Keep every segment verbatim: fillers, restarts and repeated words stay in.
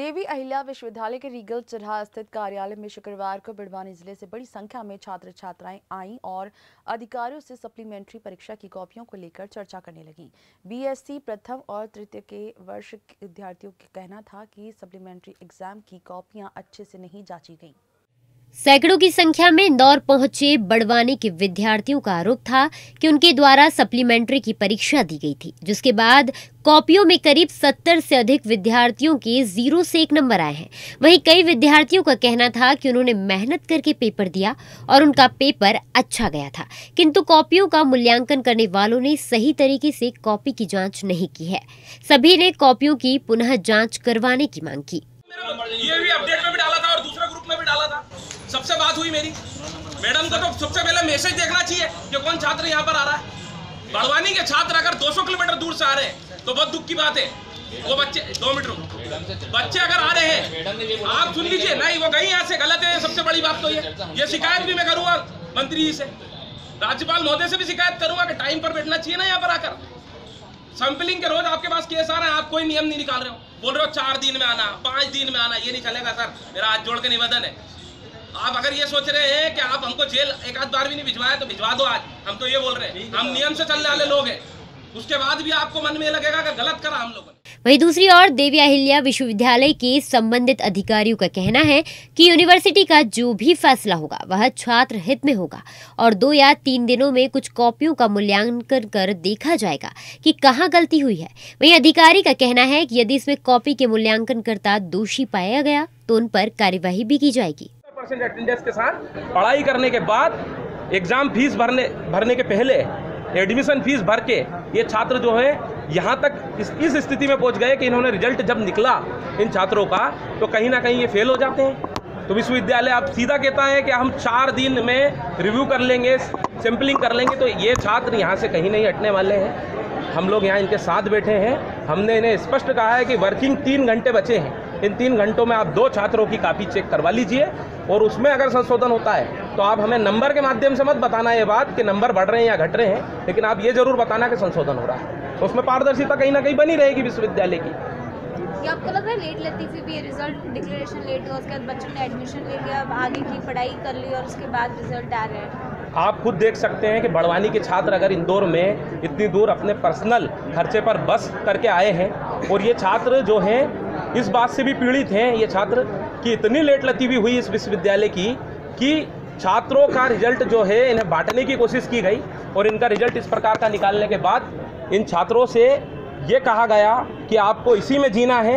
देवी अहिल्या विश्वविद्यालय के रीगल चैराहा स्थित कार्यालय में शुक्रवार को बड़वानी जिले से बड़ी संख्या में छात्र छात्राएं आईं और अधिकारियों से सप्लीमेंट्री परीक्षा की कॉपियों को लेकर चर्चा करने लगी। बीएससी प्रथम और तृतीय के वर्ष के विद्यार्थियों का कहना था कि सप्लीमेंट्री एग्जाम की कॉपियां अच्छे से नहीं जांची गयी। सैकड़ों की संख्या में इंदौर पहुंचे बड़वानी के विद्यार्थियों का आरोप था कि उनके द्वारा सप्लीमेंट्री की परीक्षा दी गई थी, जिसके बाद कॉपियों में करीब सत्तर से अधिक विद्यार्थियों के जीरो से एक नंबर आए हैं। वहीं कई विद्यार्थियों का कहना था कि उन्होंने मेहनत करके पेपर दिया और उनका पेपर अच्छा गया था, किंतु कॉपियों का मूल्यांकन करने वालों ने सही तरीके से कॉपी की जाँच नहीं की है। सभी ने कॉपियों की पुनः जाँच करवाने की मांग की। सबसे बात हुई मेरी, मैडम को तो सबसे पहले मैसेज देखना चाहिए कि कौन छात्र यहाँ पर आ रहा है। बड़वानी के छात्र अगर दो सौ किलोमीटर दूर से आ रहे हैं तो बहुत दुख की बात है। वो बच्चे दो मीटर बच्चे अगर आ रहे हैं, आप सुन लीजिए, नहीं वो गई यहाँ से, गलत है। सबसे बड़ी बात तो ये ये शिकायत भी मैं करूँगा मंत्री जी से, राज्यपाल महोदय से भी शिकायत करूँगा कि टाइम पर बैठना चाहिए ना यहाँ पर आकर। सैंपलिंग के रोज आपके पास केस आ रहा है, आप कोई नियम नहीं निकाल रहे हो। बोल रहे हो चार दिन में आना, पाँच दिन में आना, ये नहीं चलेगा सर। मेरा हाथ जोड़ के निवेदन है, आप अगर ये सोच रहे हैं कि आप हमको जेल एक आध बार भी नहीं भिजवाया तो भिजवा दो। आज हम तो ये बोल रहे हैं, हम नियम से चलने वाले लोग हैं। उसके बाद भी आपको मन में लगेगा कि गलत करा हम लोगों ने। वहीं दूसरी ओर देवी अहिल्या विश्वविद्यालय के संबंधित अधिकारियों का कहना है कि यूनिवर्सिटी का जो भी फैसला होगा वह छात्र हित में होगा और दो या तीन दिनों में कुछ कॉपियों का मूल्यांकन कर देखा जाएगा कि कहां गलती हुई है। वहीं अधिकारी का कहना है कि यदि इसमें कॉपी के मूल्यांकनकर्ता दोषी पाया गया तो उन पर कार्यवाही भी की जाएगी। अटेंडेंस के साथ पढ़ाई करने के बाद एग्जाम फीस भरने भरने के पहले एडमिशन फीस भर के ये छात्र जो है यहाँ तक इस इस स्थिति में पहुँच गए कि इन्होंने रिजल्ट जब निकला इन छात्रों का तो कहीं ना कहीं ये फेल हो जाते हैं। तो विश्वविद्यालय आप सीधा कहता है कि हम चार दिन में रिव्यू कर लेंगे, सैम्पलिंग कर लेंगे, तो ये छात्र यहाँ से कहीं नहीं हटने वाले हैं। हम लोग यहाँ इनके साथ बैठे हैं, हमने इन्हें स्पष्ट कहा है कि वर्किंग तीन घंटे बचे हैं, इन तीन घंटों में आप दो छात्रों की कॉपी चेक करवा लीजिए और उसमें अगर संशोधन होता है तो आप हमें नंबर के माध्यम से मत बताना ये बात कि नंबर बढ़ रहे हैं या घट रहे हैं, लेकिन आप ये जरूर बताना कि संशोधन हो रहा है। तो उसमें पारदर्शिता कहीं ना कहीं बनी रहेगी विश्वविद्यालय की। क्या आपको लग रहा है लेट लतीफी भी, रिजल्ट डिक्लेरेशन लेट हुआ, उसके बाद बच्चों ने एडमिशन ले लिया, अब आगे की पढ़ाई कर ली और उसके बाद रिजल्ट आ रहे हैं? आप खुद देख सकते हैं कि बड़वानी के छात्र अगर इंदौर में इतनी दूर अपने पर्सनल खर्चे पर बस करके आए हैं और ये छात्र जो हैं इस बात से भी पीड़ित हैं ये छात्र कि इतनी लेट लतीफी हुई इस विश्वविद्यालय की कि छात्रों का रिजल्ट जो है इन्हें बांटने की कोशिश की गई और इनका रिजल्ट इस प्रकार का निकालने के बाद इन छात्रों से ये कहा गया कि आपको इसी में जीना है।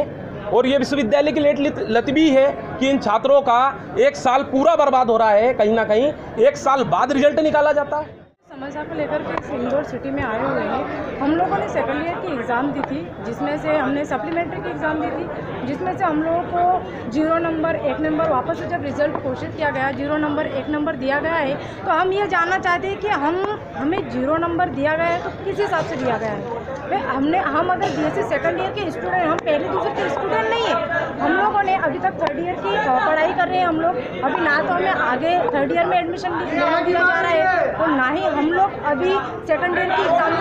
और ये विश्वविद्यालय की लेट लतीफी है कि इन छात्रों का एक साल पूरा बर्बाद हो रहा है, कहीं ना कहीं एक साल बाद रिजल्ट निकाला जाता है। समस्या को लेकर के इंदौर सिटी में आए हुए हैं। हम लोगों ने सेकेंड ईयर की एग्ज़ाम दी थी, जिसमें से हमने सप्लीमेंट्री की एग्ज़ाम दी थी, जिसमें से हम लोगों को जीरो नंबर एक नंबर वापस से जब रिजल्ट घोषित किया गया, जीरो नंबर एक नंबर दिया गया है। तो हम ये जानना चाहते हैं कि हम हमें जीरो नंबर दिया गया है तो किस हिसाब से दिया गया है। हमने हम अगर बीएससी सेकंड ईयर के स्टूडेंट, हम पहले दूसरे के स्टूडेंट नहीं है। हम लोगों ने अभी तक थर्ड ईयर की पढ़ाई कर रहे हैं। हम लोग अभी ना तो हमें आगे थर्ड ईयर में एडमिशन लेना दिया जा रहा है और ना ही हम लोग अभी सेकंड ईयर की एग्जाम,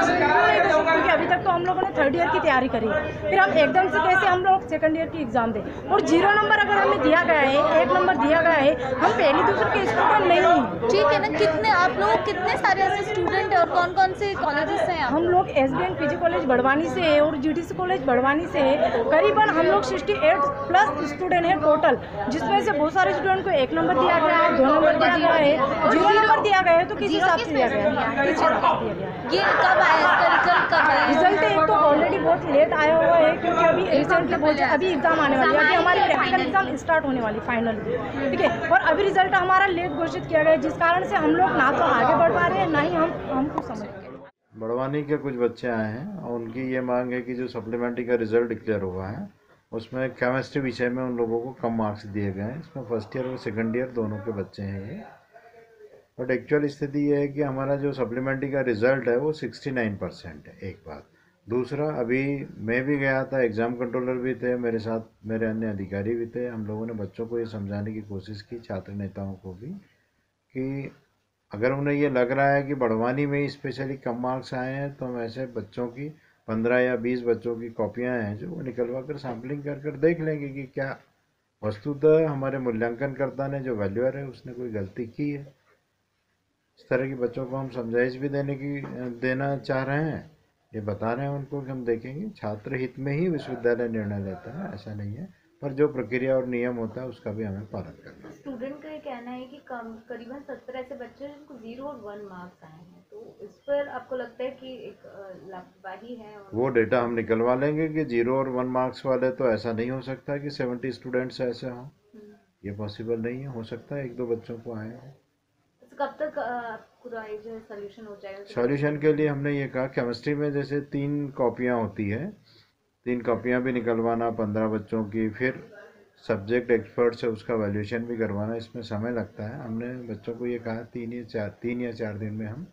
क्योंकि अभी तक तो हम लोगों ने थर्ड ईयर की तैयारी करी, फिर हम एकदम से कैसे हम लोग सेकंड ईयर की एग्ज़ाम दें। और जीरो नंबर अगर हमें दिया गया है, एक नंबर दिया गया है, हम पहले दूसरे के स्टूडेंट नहीं हैं। ठीक है ना? कितने आप लोग कितने सारे ऐसे स्टूडेंट और कौन कौन से कॉलेजेस से हैं? हम लोग एस बी कॉलेज बड़वानी से है और जी कॉलेज बड़वानी से है। करीबन हम लोग अड़सठ प्लस स्टूडेंट हैं टोटल, जिसमें से बहुत सारे स्टूडेंट को एक नंबर दिया गया है, दो नंबर दिया गया है, जीरो नंबर दिया गया है। तो किस हिसाब से दिया गया है? ये कब आया रिजल्ट? कब आया रिजल्ट? एक तो ऑलरेडी बहुत लेट आया हुआ है क्योंकि अभी रिजल्ट बहुत, अभी एग्जाम आने वाली है, अभी हमारी प्रैक्टिकल एग्जाम स्टार्ट होने वाली फाइनल, ठीक है। और अभी रिजल्ट हमारा लेट घोषित किया गया है, जिस कारण से हम लोग ना तो आगे बढ़ पा रहे हैं ना ही हम हमको समझ। बड़वानी के कुछ बच्चे आए हैं और उनकी ये मांग है कि जो सप्लीमेंट्री का रिजल्ट डिक्लेयर हुआ है उसमें केमिस्ट्री विषय में उन लोगों को कम मार्क्स दिए गए हैं। इसमें फर्स्ट ईयर और सेकंड ईयर दोनों के बच्चे हैं ये। बट एक्चुअल स्थिति ये है कि हमारा जो सप्लीमेंट्री का रिजल्ट है वो उनहत्तर परसेंट है, एक बात। दूसरा, अभी मैं भी गया था, एग्ज़ाम कंट्रोलर भी थे मेरे साथ, मेरे अन्य अधिकारी भी थे। हम लोगों ने बच्चों को ये समझाने की कोशिश की, छात्र नेताओं को भी, कि अगर उन्हें ये लग रहा है कि बड़वानी में स्पेशली कम मार्क्स आए हैं तो हम ऐसे बच्चों की पंद्रह या बीस बच्चों की कॉपियां हैं जो वो निकलवा कर सैम्पलिंग कर कर देख लेंगे कि क्या वस्तुतः हमारे मूल्यांकनकर्ता ने जो वैल्यूअर है उसने कोई गलती की है। इस तरह के बच्चों को हम समझाइश भी देने की देना चाह रहे हैं, ये बता रहे हैं उनको कि हम देखेंगे छात्र हित में ही विश्वविद्यालय निर्णय लेता है, ऐसा नहीं है, पर जो प्रक्रिया और नियम होता है उसका भी हमें पालन करना है। स्टूडेंट का ये कहना है कि कम करीबन सत्तर ऐसे बच्चे हैं जिनको जीरो और वन मार्क्स आए हैं, तो इस पर आपको लगता है कि एक लापरवाही है? वो डेटा हम निकलवा लेंगे कि जीरो और वन मार्क्स वाले, तो ऐसा नहीं हो सकता कि सेवेंटी स्टूडेंट्स ऐसे हों, ये पॉसिबल नहीं है, हो सकता है एक दो बच्चों को आए हों। कब तक पूरा जो सॉल्यूशन हो जाएगा? सॉल्यूशन के लिए हमने ये कहा केमिस्ट्री में जैसे तीन कॉपियाँ होती है, तीन कॉपियाँ भी निकलवाना पंद्रह बच्चों की, फिर सब्जेक्ट एक्सपर्ट से उसका वैल्यूएशन भी करवाना, इसमें समय लगता है। हमने बच्चों को ये कहा तीन या चार तीन या चार दिन में हम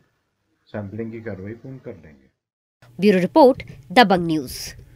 सैम्पलिंग की कार्रवाई पूर्ण कर लेंगे। Bureau report, Dabang news.